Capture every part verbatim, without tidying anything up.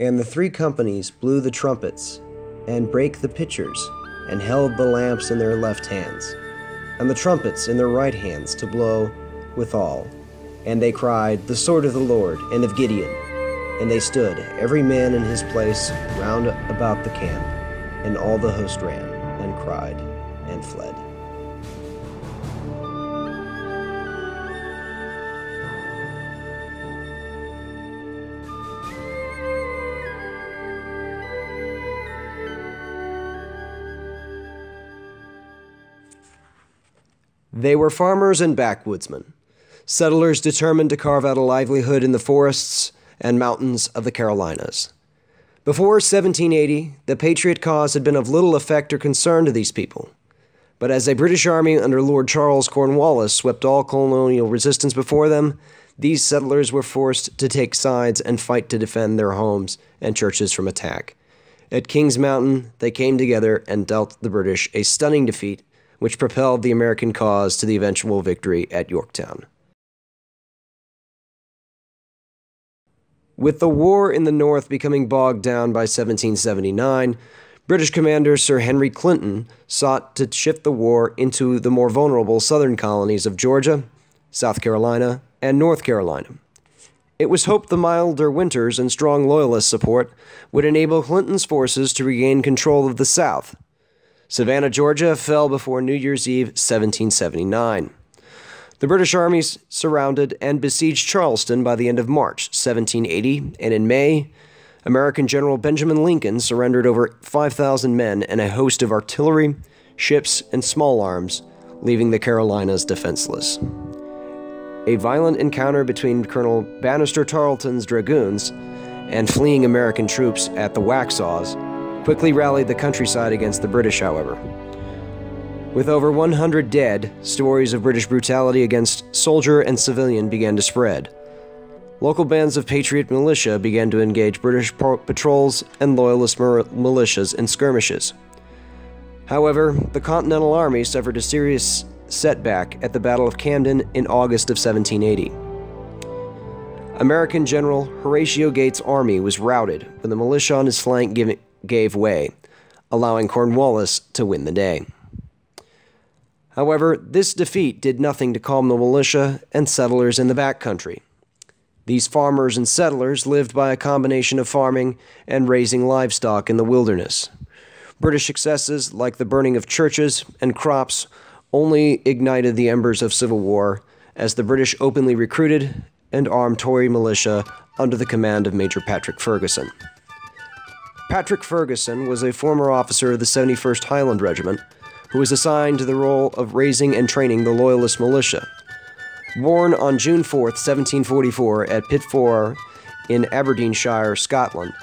And the three companies blew the trumpets, and brake the pitchers, and held the lamps in their left hands, and the trumpets in their right hands to blow withal. And they cried, The sword of the Lord and of Gideon. And they stood, every man in his place, round about the camp. And all the host ran, and cried, and fled. They were farmers and backwoodsmen, settlers determined to carve out a livelihood in the forests and mountains of the Carolinas. Before seventeen eighty, the Patriot cause had been of little effect or concern to these people. But as a British army under Lord Charles Cornwallis swept all colonial resistance before them, these settlers were forced to take sides and fight to defend their homes and churches from attack. At Kings Mountain, they came together and dealt the British a stunning defeat, which propelled the American cause to the eventual victory at Yorktown. With the war in the North becoming bogged down by seventeen seventy-nine, British commander Sir Henry Clinton sought to shift the war into the more vulnerable southern colonies of Georgia, South Carolina, and North Carolina. It was hoped the milder winters and strong Loyalist support would enable Clinton's forces to regain control of the South. Savannah, Georgia fell before New Year's Eve, seventeen seventy-nine. The British armies surrounded and besieged Charleston by the end of March, seventeen eighty, and in May, American General Benjamin Lincoln surrendered over five thousand men and a host of artillery, ships, and small arms, leaving the Carolinas defenseless. A violent encounter between Colonel Bannister Tarleton's dragoons and fleeing American troops at the Waxhaws quickly rallied the countryside against the British, however. With over one hundred dead, stories of British brutality against soldier and civilian began to spread. Local bands of Patriot militia began to engage British patrols and Loyalist militias in skirmishes. However, the Continental Army suffered a serious setback at the Battle of Camden in August of seventeen eighty. American General Horatio Gates' army was routed, with the militia on his flank giving gave way, allowing Cornwallis to win the day. However, this defeat did nothing to calm the militia and settlers in the backcountry. These farmers and settlers lived by a combination of farming and raising livestock in the wilderness. British successes, like the burning of churches and crops, only ignited the embers of civil war, as the British openly recruited and armed Tory militia under the command of Major Patrick Ferguson. Patrick Ferguson was a former officer of the seventy-first Highland Regiment, who was assigned to the role of raising and training the Loyalist militia. Born on June fourth, seventeen forty-four, at Pitfour in Aberdeenshire, Scotland,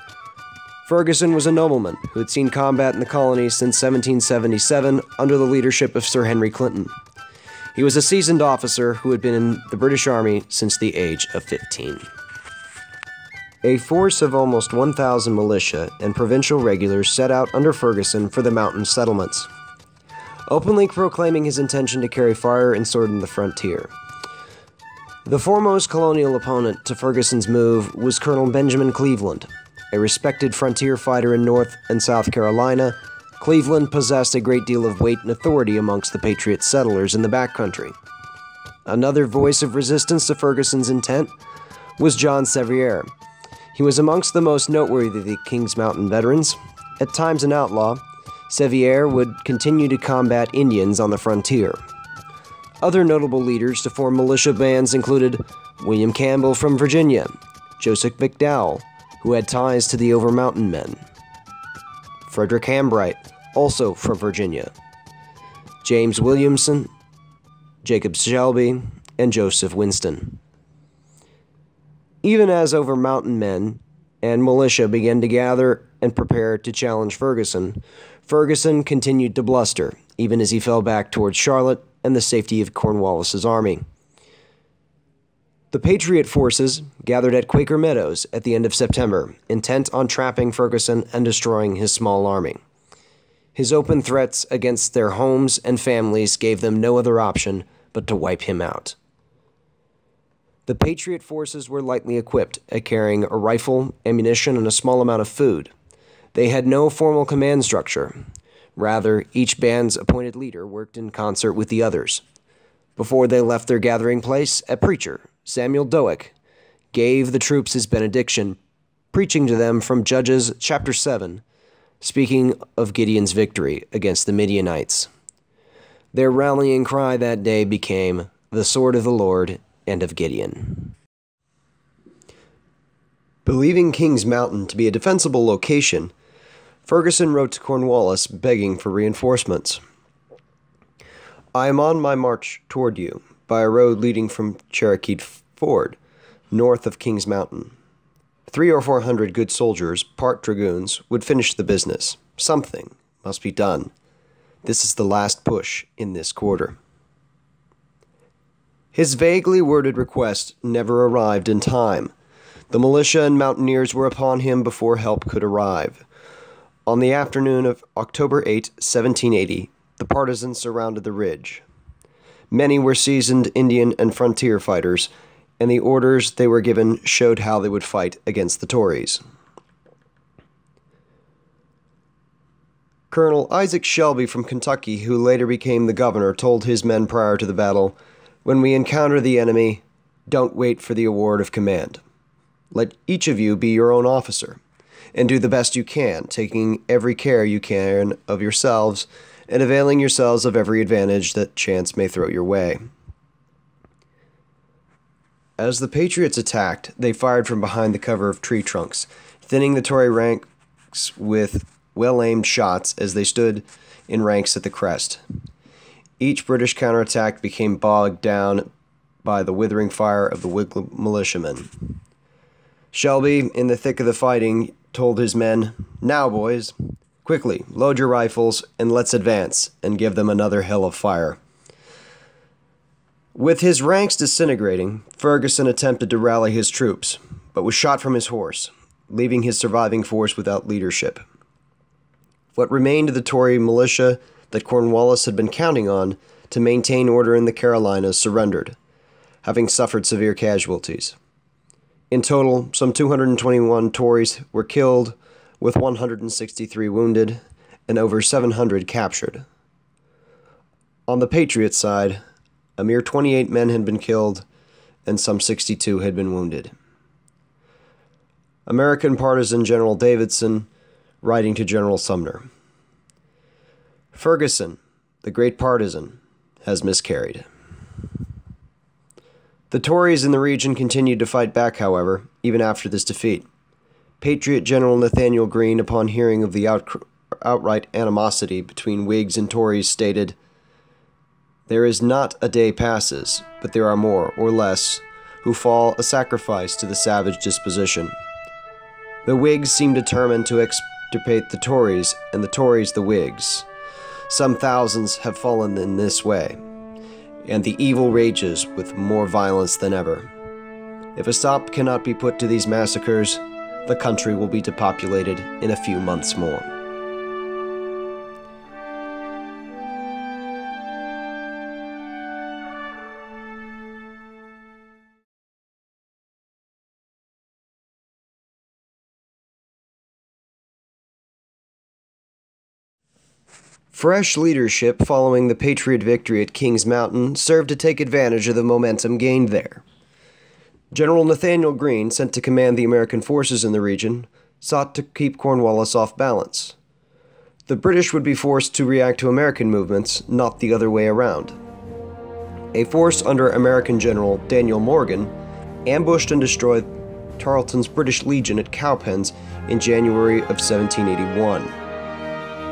Ferguson was a nobleman who had seen combat in the colonies since seventeen seventy-seven under the leadership of Sir Henry Clinton. He was a seasoned officer who had been in the British Army since the age of fifteen. A force of almost one thousand militia and provincial regulars set out under Ferguson for the mountain settlements, openly proclaiming his intention to carry fire and sword in the frontier. The foremost colonial opponent to Ferguson's move was Colonel Benjamin Cleveland, a respected frontier fighter in North and South Carolina. Cleveland possessed a great deal of weight and authority amongst the Patriot settlers in the backcountry. Another voice of resistance to Ferguson's intent was John Sevier. He was amongst the most noteworthy of the Kings Mountain veterans. At times an outlaw, Sevier would continue to combat Indians on the frontier. Other notable leaders to form militia bands included William Campbell from Virginia, Joseph McDowell, who had ties to the Overmountain Men, Frederick Hambright, also from Virginia, James Williamson, Jacob Shelby, and Joseph Winston. Even as Overmountain Men and militia began to gather and prepare to challenge Ferguson, Ferguson continued to bluster, even as he fell back towards Charlotte and the safety of Cornwallis's army. The Patriot forces gathered at Quaker Meadows at the end of September, intent on trapping Ferguson and destroying his small army. His open threats against their homes and families gave them no other option but to wipe him out. The Patriot forces were lightly equipped, carrying a rifle, ammunition, and a small amount of food. They had no formal command structure. Rather, each band's appointed leader worked in concert with the others. Before they left their gathering place, a preacher, Samuel Doak, gave the troops his benediction, preaching to them from Judges chapter seven, speaking of Gideon's victory against the Midianites. Their rallying cry that day became, "The sword of the Lord and of Gideon." Believing Kings Mountain to be a defensible location, Ferguson wrote to Cornwallis begging for reinforcements. "I am on my march toward you by a road leading from Cherokee Ford, north of Kings Mountain. Three or four hundred good soldiers, part dragoons, would finish the business. Something must be done. This is the last push in this quarter." His vaguely worded request never arrived in time. The militia and mountaineers were upon him before help could arrive. On the afternoon of October eighth, seventeen eighty, the partisans surrounded the ridge. Many were seasoned Indian and frontier fighters, and the orders they were given showed how they would fight against the Tories. Colonel Isaac Shelby from Kentucky, who later became the governor, told his men prior to the battle, "When we encounter the enemy, don't wait for the award of command. Let each of you be your own officer, and do the best you can, taking every care you can of yourselves, and availing yourselves of every advantage that chance may throw your way." As the Patriots attacked, they fired from behind the cover of tree trunks, thinning the Tory ranks with well-aimed shots as they stood in ranks at the crest. Each British counterattack became bogged down by the withering fire of the Whig militiamen. Shelby, in the thick of the fighting, told his men, "Now, boys, quickly, load your rifles, and let's advance and give them another hell of fire." With his ranks disintegrating, Ferguson attempted to rally his troops, but was shot from his horse, leaving his surviving force without leadership. What remained of the Tory militia that Cornwallis had been counting on to maintain order in the Carolinas surrendered, having suffered severe casualties. In total, some two hundred twenty-one Tories were killed, with one hundred sixty-three wounded and over seven hundred captured. On the Patriot side, a mere twenty-eight men had been killed, and some sixty-two had been wounded. American partisan General Davidson, writing to General Sumner, "Ferguson, the great partisan, has miscarried." The Tories in the region continued to fight back, however, even after this defeat. Patriot General Nathanael Greene, upon hearing of the out outright animosity between Whigs and Tories, stated, "There is not a day passes, but there are more or less who fall a sacrifice to the savage disposition. The Whigs seem determined to extirpate the Tories, and the Tories the Whigs. Some thousands have fallen in this way, and the evil rages with more violence than ever. If a stop cannot be put to these massacres, the country will be depopulated in a few months more." Fresh leadership following the Patriot victory at Kings Mountain served to take advantage of the momentum gained there. General Nathanael Greene, sent to command the American forces in the region, sought to keep Cornwallis off balance. The British would be forced to react to American movements, not the other way around. A force under American General Daniel Morgan ambushed and destroyed Tarleton's British Legion at Cowpens in January of seventeen eighty-one.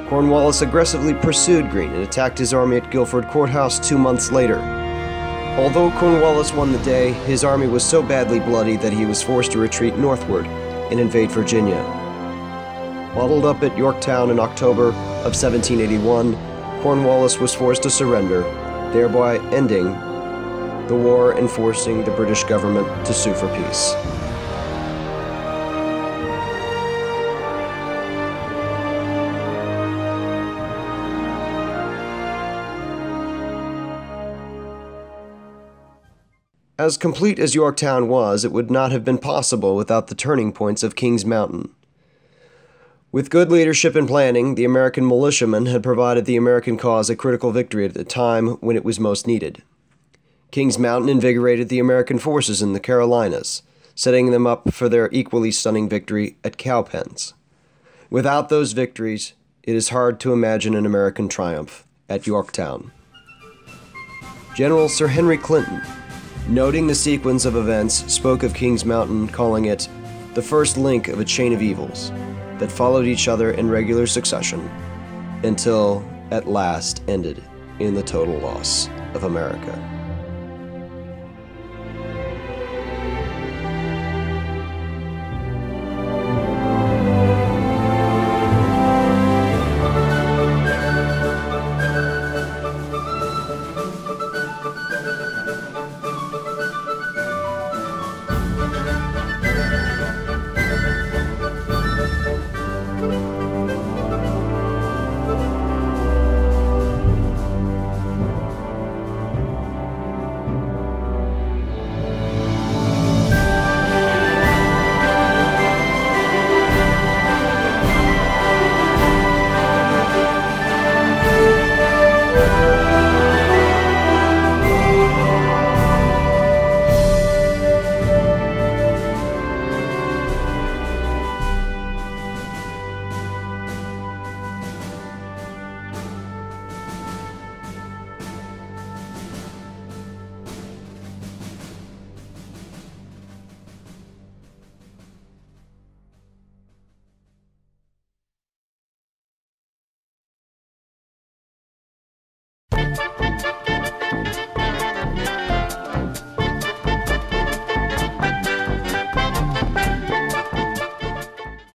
Cornwallis aggressively pursued Greene and attacked his army at Guilford Courthouse two months later. Although Cornwallis won the day, his army was so badly bloody that he was forced to retreat northward and invade Virginia. Bottled up at Yorktown in October of seventeen eighty-one, Cornwallis was forced to surrender, thereby ending the war and forcing the British government to sue for peace. As complete as Yorktown was, it would not have been possible without the turning points of Kings Mountain. With good leadership and planning, the American militiamen had provided the American cause a critical victory at the time when it was most needed. Kings Mountain invigorated the American forces in the Carolinas, setting them up for their equally stunning victory at Cowpens. Without those victories, it is hard to imagine an American triumph at Yorktown. General Sir Henry Clinton, noting the sequence of events, spoke of Kings Mountain, calling it the first link of a chain of evils that followed each other in regular succession until at last ended in the total loss of America.